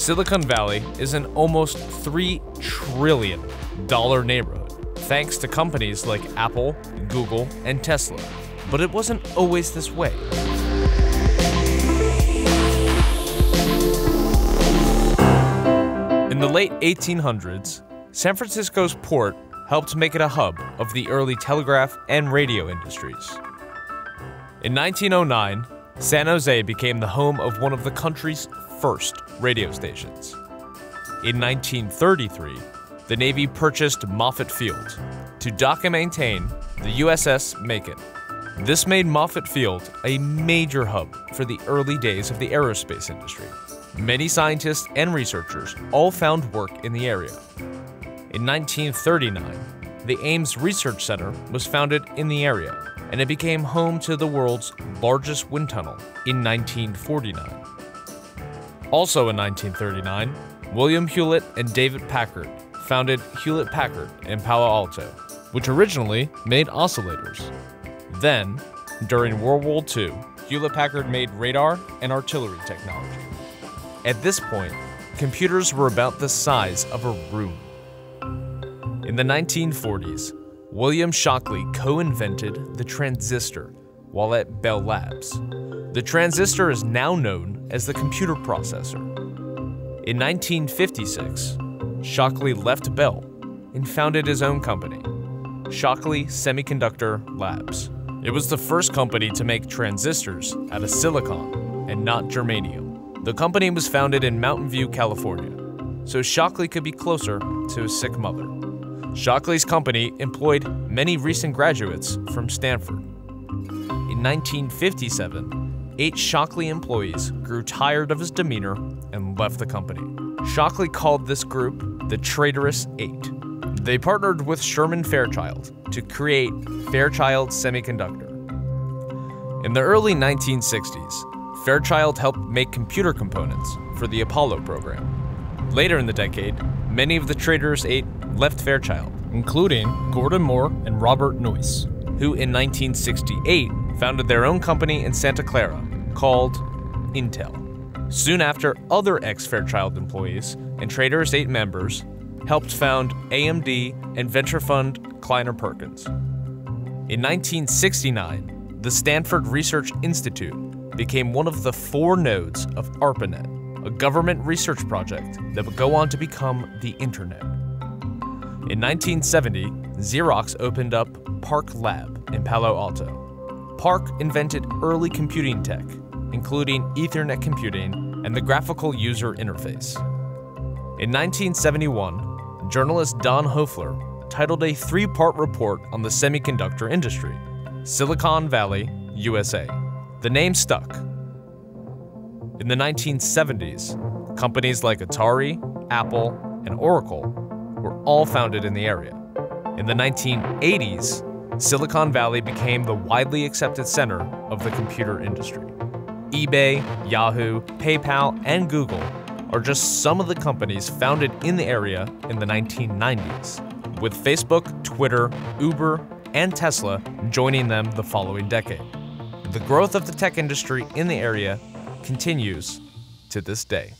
Silicon Valley is an almost $3 trillion neighborhood, thanks to companies like Apple, Google, and Tesla. But it wasn't always this way. In the late 1800s, San Francisco's port helped make it a hub of the early telegraph and radio industries. In 1909, San Jose became the home of one of the country's first radio stations. In 1933, the Navy purchased Moffett Field to dock and maintain the USS Macon. This made Moffett Field a major hub for the early days of the aerospace industry. Many scientists and researchers all found work in the area. In 1939, the Ames Research Center was founded in the area, and it became home to the world's largest wind tunnel in 1949. Also in 1939, William Hewlett and David Packard founded Hewlett-Packard in Palo Alto, which originally made oscillators. Then, during World War II, Hewlett-Packard made radar and artillery technology. At this point, computers were about the size of a room. In the 1940s, William Shockley co-invented the transistor while at Bell Labs. The transistor is now known as the computer processor. In 1956, Shockley left Bell and founded his own company, Shockley Semiconductor Labs. It was the first company to make transistors out of silicon and not germanium. The company was founded in Mountain View, California, so Shockley could be closer to his sick mother. Shockley's company employed many recent graduates from Stanford. In 1957, 8 Shockley employees grew tired of his demeanor and left the company. Shockley called this group the Traitorous Eight. They partnered with Sherman Fairchild to create Fairchild Semiconductor. In the early 1960s, Fairchild helped make computer components for the Apollo program. Later in the decade, many of the Traitorous Eight left Fairchild, including Gordon Moore and Robert Noyce, who in 1968 founded their own company in Santa Clara called Intel. Soon after, other ex-Fairchild employees and Traitorous Eight members helped found AMD and venture fund Kleiner Perkins. In 1969, the Stanford Research Institute became one of the 4 nodes of ARPANET, a government research project that would go on to become the internet. In 1970, Xerox opened up Park Lab in Palo Alto. Park invented early computing tech, including Ethernet computing and the graphical user interface. In 1971, journalist Don Hoefler titled a 3-part report on the semiconductor industry, Silicon Valley, USA. The name stuck. In the 1970s, companies like Atari, Apple, and Oracle were all founded in the area. In the 1980s, Silicon Valley became the widely accepted center of the computer industry. eBay, Yahoo, PayPal, and Google are just some of the companies founded in the area in the 1990s, with Facebook, Twitter, Uber, and Tesla joining them the following decade. The growth of the tech industry in the area continues to this day.